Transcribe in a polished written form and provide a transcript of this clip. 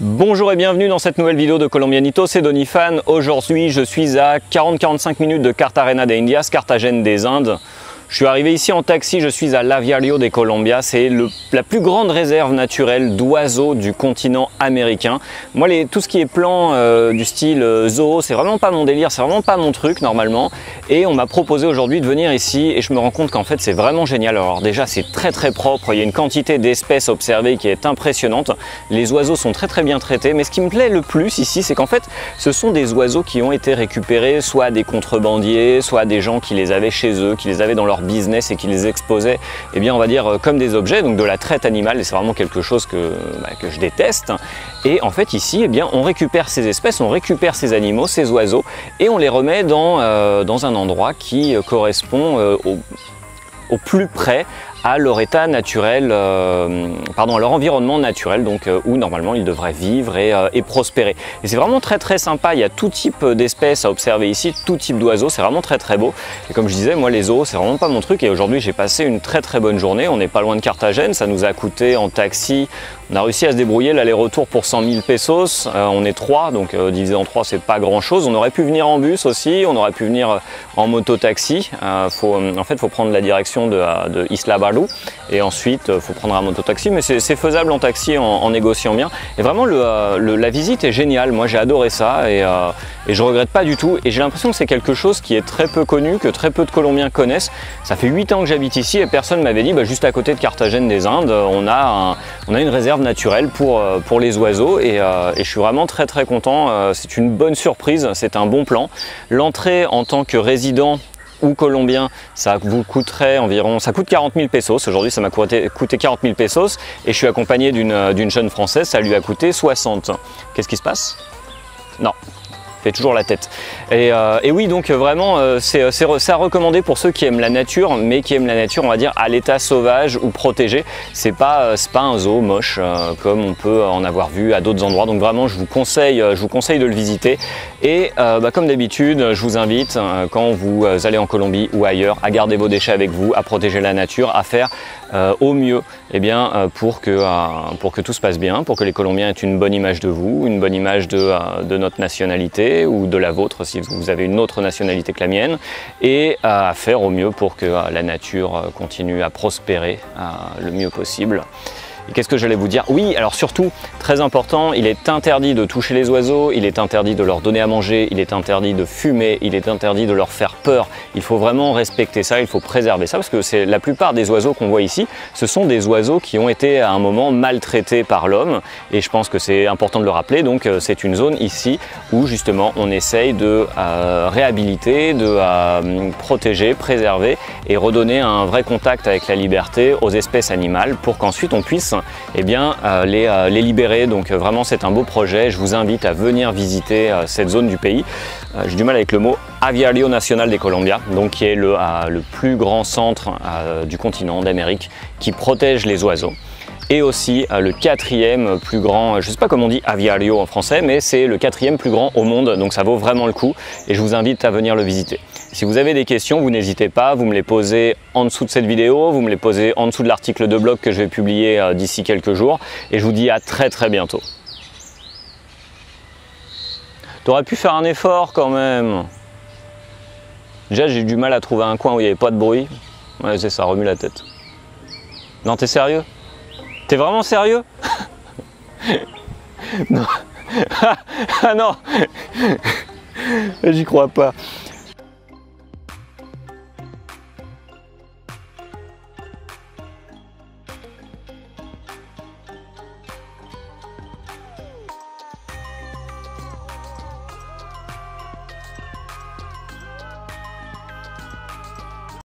Bonjour et bienvenue dans cette nouvelle vidéo de Colombianito, c'est Donifan. Aujourd'hui, je suis à 40-45 minutes de Cartagena de Indias, Cartagène des Indes. Je suis arrivé ici en taxi, je suis à l'Aviario de Colombia, c'est la plus grande réserve naturelle d'oiseaux du continent américain. Moi, tout ce qui est plan du style zoo, c'est vraiment pas mon délire, c'est vraiment pas mon truc normalement. Et on m'a proposé aujourd'hui de venir ici et je me rends compte qu'en fait c'est vraiment génial. Alors déjà c'est très propre, il y a une quantité d'espèces observées qui est impressionnante. Les oiseaux sont très bien traités, mais ce qui me plaît le plus ici, c'est qu'en fait ce sont des oiseaux qui ont été récupérés soit des contrebandiers, soit des gens qui les avaient chez eux, qui les avaient dans leur business et qui les exposaient, eh bien on va dire comme des objets, donc de la traite animale, et c'est vraiment quelque chose que je déteste. Et en fait ici, eh bien on récupère ces espèces, on récupère ces animaux, ces oiseaux, et on les remet dans un endroit qui correspond au plus près à leur état naturel, à leur environnement naturel, donc où normalement ils devraient vivre et prospérer. Et c'est vraiment très sympa, il y a tout type d'espèces à observer ici, tout type d'oiseaux, c'est vraiment très beau. Et comme je disais, moi les zoos, c'est vraiment pas mon truc, et aujourd'hui j'ai passé une très bonne journée. On n'est pas loin de Cartagène, ça nous a coûté en taxi, on a réussi à se débrouiller l'aller-retour pour 100 000 pesos, on est 3, donc divisé en 3 c'est pas grand chose. On aurait pu venir en bus aussi, on aurait pu venir en moto-taxi, faut prendre la direction de Isla Baru, et ensuite il faut prendre un moto-taxi, mais c'est faisable en taxi en négociant bien. Et vraiment la visite est géniale, moi j'ai adoré ça et je regrette pas du tout, et j'ai l'impression que c'est quelque chose qui est très peu connu, que très peu de Colombiens connaissent. Ça fait 8 ans que j'habite ici et personne m'avait dit juste à côté de Cartagène des Indes on a une réserve naturelle pour les oiseaux, et je suis vraiment très content. C'est une bonne surprise, c'est un bon plan. L'entrée en tant que résident ou colombien, ça vous coûterait environ, ça coûte 40 000 pesos, aujourd'hui ça m'a coûté 40 000 pesos, et je suis accompagné d'une jeune française, ça lui a coûté 60. Qu'est-ce qui se passe? Non, fait toujours la tête. Et oui, donc vraiment c'est à recommander pour ceux qui aiment la nature, mais qui aiment la nature on va dire à l'état sauvage ou protégé. C'est pas un zoo moche comme on peut en avoir vu à d'autres endroits, donc vraiment je vous conseille de le visiter. Et comme d'habitude je vous invite, quand vous allez en Colombie ou ailleurs, à garder vos déchets avec vous, à protéger la nature, à faire au mieux pour que tout se passe bien, pour que les Colombiens aient une bonne image de vous, une bonne image de notre nationalité ou de la vôtre si vous avez une autre nationalité que la mienne, et à faire au mieux pour que la nature continue à prospérer le mieux possible. Et qu'est-ce que j'allais vous dire? Oui, alors surtout, très important, il est interdit de toucher les oiseaux, il est interdit de leur donner à manger, il est interdit de fumer, il est interdit de leur faire peur. Il faut vraiment respecter ça, il faut préserver ça, parce que c'est la plupart des oiseaux qu'on voit ici, ce sont des oiseaux qui ont été à un moment maltraités par l'homme, et je pense que c'est important de le rappeler. Donc c'est une zone ici où justement on essaye de réhabiliter, de protéger, préserver et redonner un vrai contact avec la liberté aux espèces animales pour qu'ensuite on puisse les libérer. Donc vraiment c'est un beau projet, je vous invite à venir visiter cette zone du pays. J'ai du mal avec le mot, Aviario Nacional de Colombia, donc qui est le plus grand centre du continent d'Amérique qui protège les oiseaux. Et aussi le 4e plus grand, je sais pas comment on dit aviario en français, mais c'est le 4e plus grand au monde, donc ça vaut vraiment le coup et je vous invite à venir le visiter. Si vous avez des questions, vous n'hésitez pas, vous me les posez en dessous de cette vidéo, vous me les posez en dessous de l'article de blog que je vais publier d'ici quelques jours, et je vous dis à très bientôt. T'aurais pu faire un effort quand même. Déjà j'ai du mal à trouver un coin où il n'y avait pas de bruit. Ouais, c'est ça, remue la tête. Non, t'es sérieux? T'es vraiment sérieux? Non. Ah non, j'y crois pas.